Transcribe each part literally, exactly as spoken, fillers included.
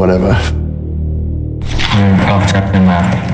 whatever. Mm, I'll check the map.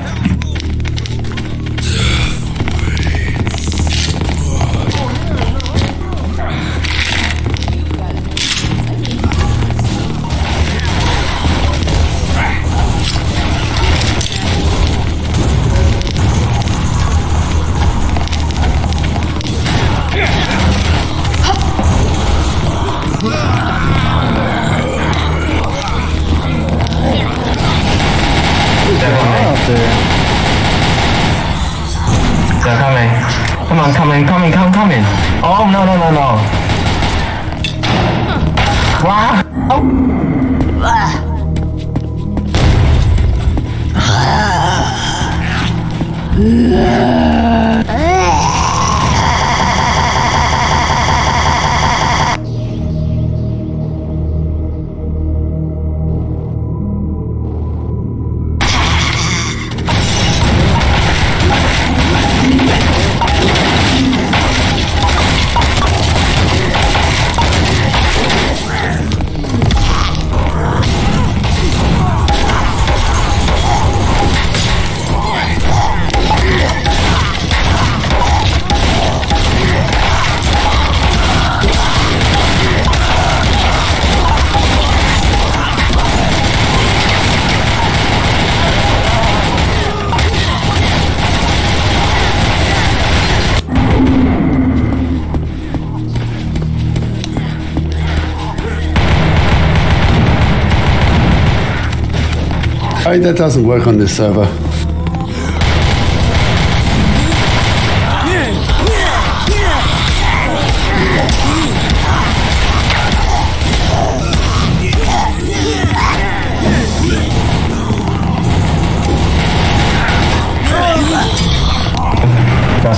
Hey, that doesn't work on this server. Just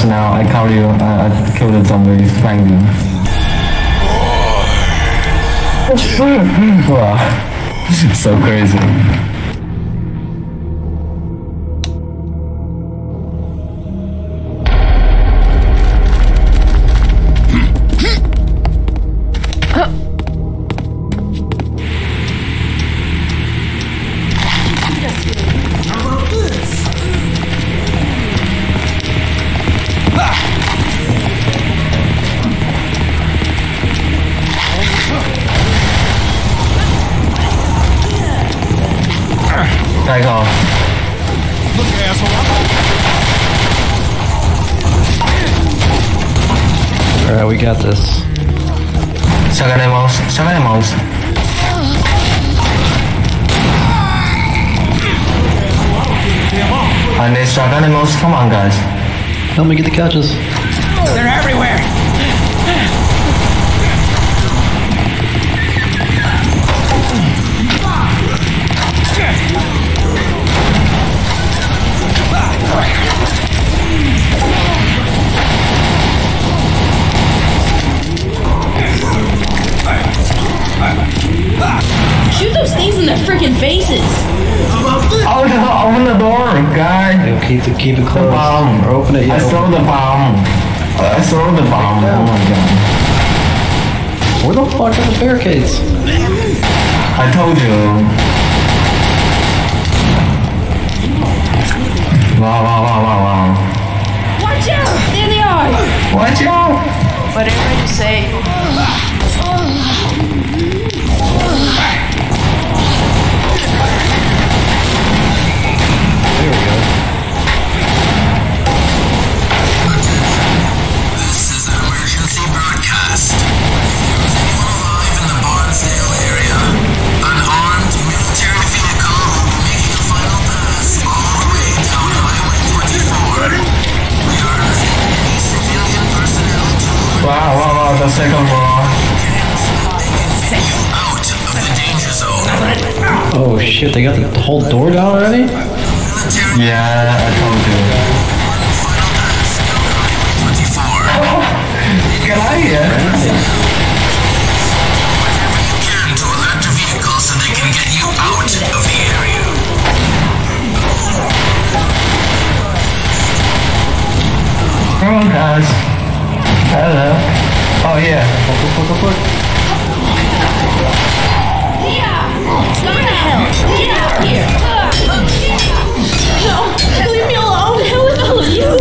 now, I call you, uh, I killed the zombie, find you. Wow, so crazy. Got this. Sacaremos, sacaremos. And they sacaremos. Come on, guys. Help me get the couches. They're everywhere. Shoot those things in their freaking faces! Oh no, open the door, guys! Yo, keep it, keep it closed. The bomb. Or open it, yeah, I saw the bomb. I saw the bomb. Oh my god. Where the fuck are the barricades? I told you. Wow, wow, wow, wow, wow. Watch out! There they are! Watch out! Whatever you say. Wow, wow, wow, the second wall. Out of the danger zone. Oh shit, they got the whole door down already? Yeah, I told you. Oh, get out of here. Can to alert the vehicle so they can get you out of the area. Come on, guys. Hello. Oh yeah. Fuck, fuck, fuck, fuck. Yeah. It's not gonna help. Get out of here. No, leave me alone. The hell with all of you.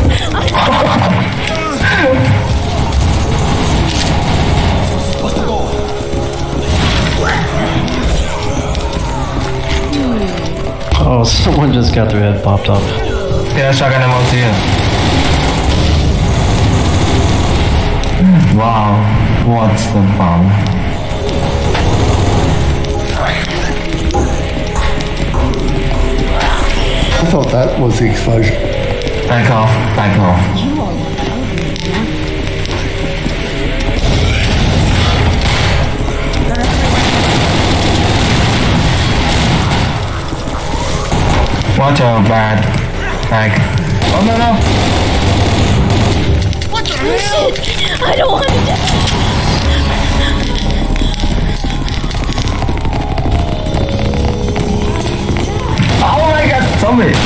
What's the goal? Oh, someone just got their head popped off. Yeah, shotgun ammo to you. Wow, what's the bomb? I thought that was the explosion. Back off, back off. Watch out, bad. Back. Oh no, no. What the shit? I don't want to die. Summit.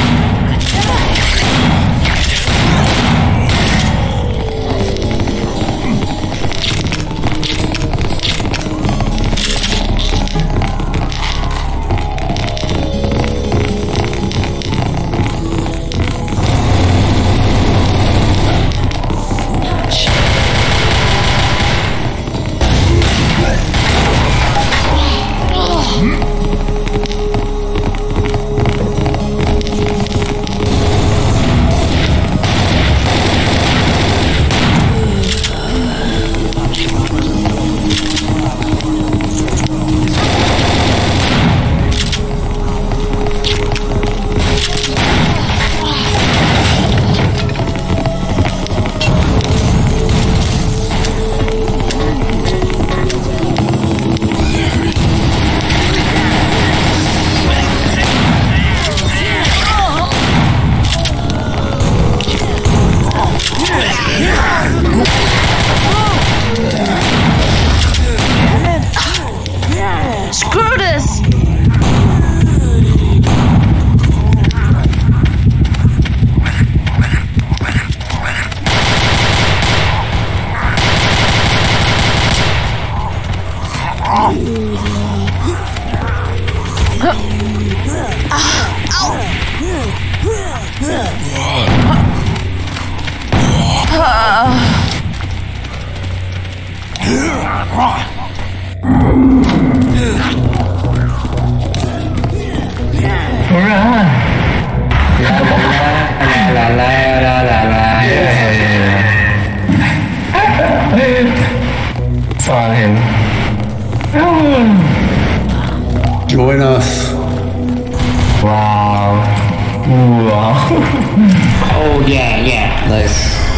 Wow. Wow. Oh, yeah, yeah. Nice.